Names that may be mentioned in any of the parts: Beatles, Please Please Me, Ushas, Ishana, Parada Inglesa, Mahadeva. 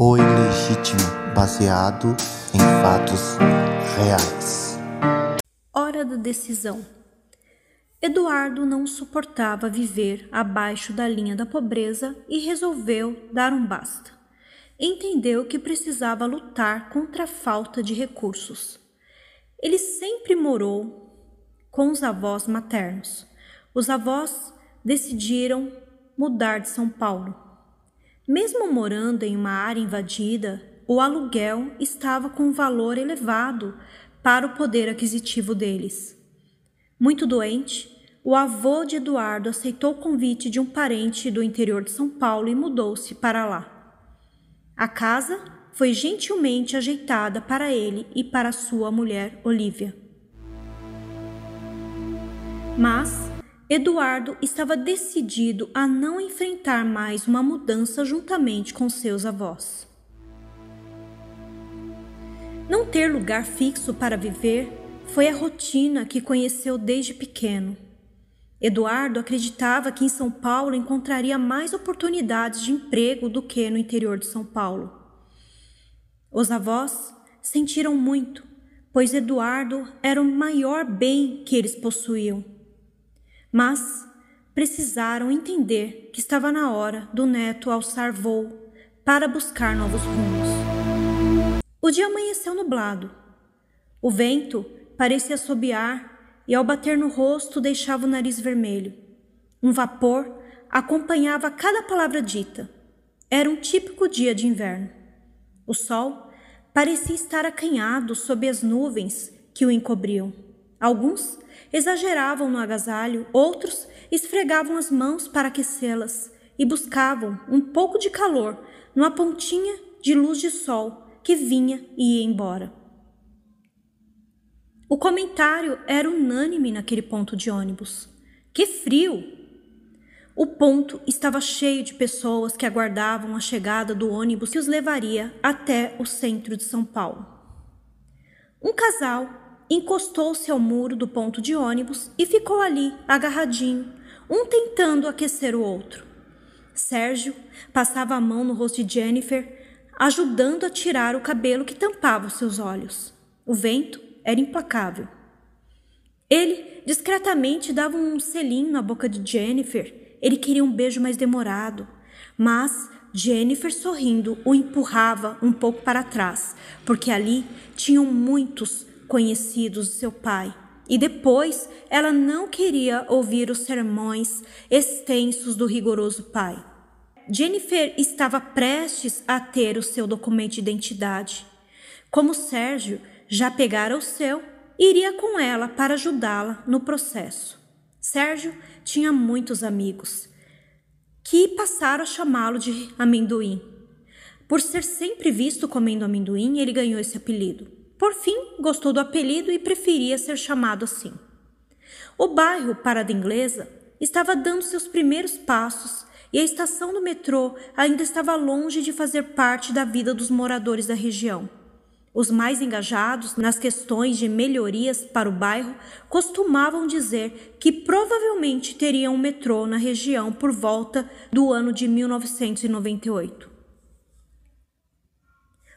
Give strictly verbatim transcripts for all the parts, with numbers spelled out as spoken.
ou ilegítimo, baseado em fatos reais. Hora da decisão. Eduardo não suportava viver abaixo da linha da pobreza e resolveu dar um basta. Entendeu que precisava lutar contra a falta de recursos. Ele sempre morou com os avós maternos. Os avós decidiram mudar de São Paulo. Mesmo morando em uma área invadida, o aluguel estava com um valor elevado para o poder aquisitivo deles. Muito doente, o avô de Eduardo aceitou o convite de um parente do interior de São Paulo e mudou-se para lá. A casa foi gentilmente ajeitada para ele e para sua mulher, Olívia. Mas Eduardo estava decidido a não enfrentar mais uma mudança juntamente com seus avós. Não ter lugar fixo para viver foi a rotina que conheceu desde pequeno. Eduardo acreditava que em São Paulo encontraria mais oportunidades de emprego do que no interior de São Paulo. Os avós sentiram muito, pois Eduardo era o maior bem que eles possuíam. Mas precisaram entender que estava na hora do neto alçar voo para buscar novos rumos. O dia amanheceu nublado. O vento parecia assobiar e, ao bater no rosto, deixava o nariz vermelho. Um vapor acompanhava cada palavra dita. Era um típico dia de inverno. O sol parecia estar acanhado sob as nuvens que o encobriam. Alguns exageravam no agasalho, outros esfregavam as mãos para aquecê-las e buscavam um pouco de calor numa pontinha de luz de sol que vinha e ia embora. O comentário era unânime naquele ponto de ônibus. Que frio! O ponto estava cheio de pessoas que aguardavam a chegada do ônibus que os levaria até o centro de São Paulo. Um casal encostou-se ao muro do ponto de ônibus e ficou ali, agarradinho, um tentando aquecer o outro. Sérgio passava a mão no rosto de Jennifer, ajudando a tirar o cabelo que tampava os seus olhos. O vento era implacável. Ele discretamente dava um selinho na boca de Jennifer. Ele queria um beijo mais demorado, mas Jennifer, sorrindo, o empurrava um pouco para trás, porque ali tinham muitos conhecidos de seu pai. E depois ela não queria ouvir os sermões extensos do rigoroso pai. Jennifer estava prestes a ter o seu documento de identidade. Como Sérgio já pegara o seu, iria com ela para ajudá-la no processo. Sérgio tinha muitos amigos, que passaram a chamá-lo de amendoim. Por ser sempre visto comendo amendoim, ele ganhou esse apelido. Por fim, gostou do apelido e preferia ser chamado assim. O bairro Parada Inglesa estava dando seus primeiros passos e a estação do metrô ainda estava longe de fazer parte da vida dos moradores da região. Os mais engajados nas questões de melhorias para o bairro costumavam dizer que provavelmente teriam um metrô na região por volta do ano de mil novecentos e noventa e oito.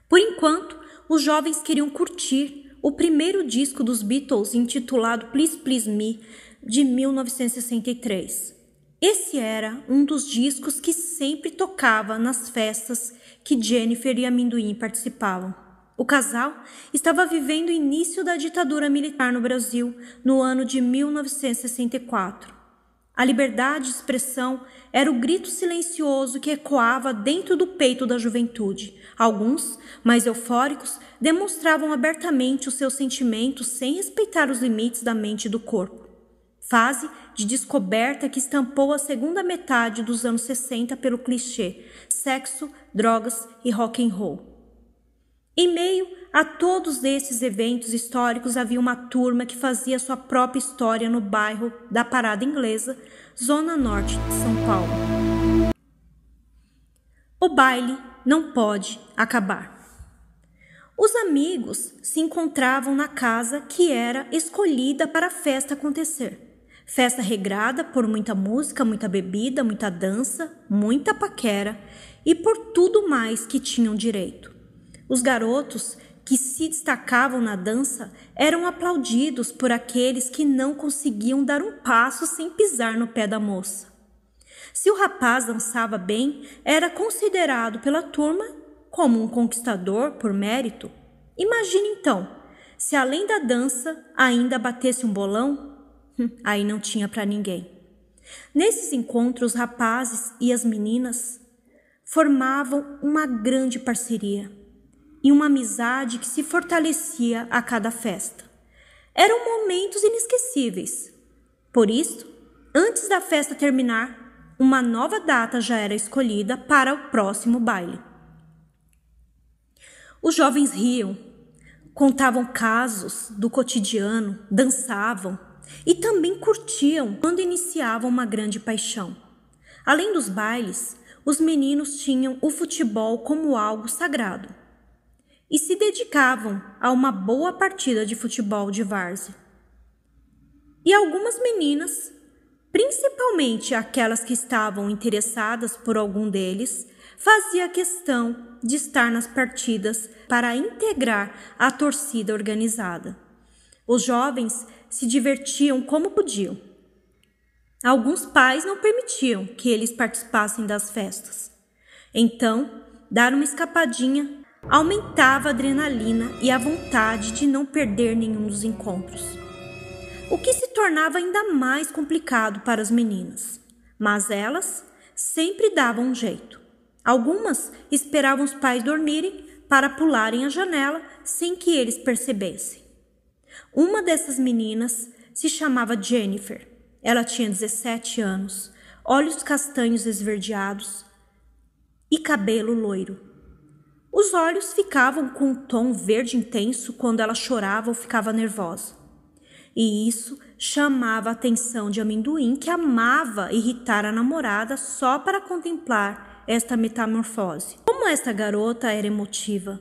Por enquanto, os jovens queriam curtir o primeiro disco dos Beatles, intitulado Please Please Me, de mil novecentos e sessenta e três. Esse era um dos discos que sempre tocava nas festas que Jennifer e Amendoim participavam. O casal estava vivendo o início da ditadura militar no Brasil, no ano de mil novecentos e sessenta e quatro. A liberdade de expressão era o grito silencioso que ecoava dentro do peito da juventude. Alguns, mais eufóricos, demonstravam abertamente os seus sentimentos sem respeitar os limites da mente e do corpo. Fase de descoberta que estampou a segunda metade dos anos sessenta pelo clichê sexo, drogas e rock and roll. Em meio a todos esses eventos históricos, havia uma turma que fazia sua própria história no bairro da Parada Inglesa, zona norte de São Paulo. O baile não pode acabar. Os amigos se encontravam na casa que era escolhida para a festa acontecer. Festa regrada por muita música, muita bebida, muita dança, muita paquera e por tudo mais que tinham direito. Os garotos que se destacavam na dança eram aplaudidos por aqueles que não conseguiam dar um passo sem pisar no pé da moça. Se o rapaz dançava bem, era considerado pela turma como um conquistador por mérito. Imagine então, se além da dança ainda batesse um bolão, aí não tinha para ninguém. Nesses encontros, os rapazes e as meninas formavam uma grande parceria e uma amizade que se fortalecia a cada festa. Eram momentos inesquecíveis. Por isso, antes da festa terminar, uma nova data já era escolhida para o próximo baile. Os jovens riam, contavam casos do cotidiano, dançavam e também curtiam quando iniciavam uma grande paixão. Além dos bailes, os meninos tinham o futebol como algo sagrado e se dedicavam a uma boa partida de futebol de várzea. E algumas meninas, principalmente aquelas que estavam interessadas por algum deles, fazia questão de estar nas partidas para integrar a torcida organizada. Os jovens se divertiam como podiam. Alguns pais não permitiam que eles participassem das festas. Então, dar uma escapadinha aumentava a adrenalina e a vontade de não perder nenhum dos encontros, o que se tornava ainda mais complicado para as meninas. Mas elas sempre davam um jeito. Algumas esperavam os pais dormirem para pularem a janela sem que eles percebessem. Uma dessas meninas se chamava Jennifer. Ela tinha dezessete anos, olhos castanhos esverdeados e cabelo loiro. Os olhos ficavam com um tom verde intenso quando ela chorava ou ficava nervosa. E isso chamava a atenção de Amendoim, que amava irritar a namorada só para contemplar esta metamorfose. Como esta garota era emotiva,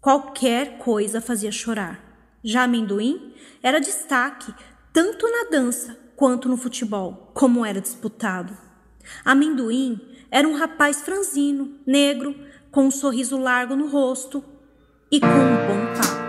qualquer coisa fazia chorar. Já Amendoim era destaque tanto na dança quanto no futebol, como era disputado. Amendoim era um rapaz franzino, negro, com um sorriso largo no rosto e com um bom papo.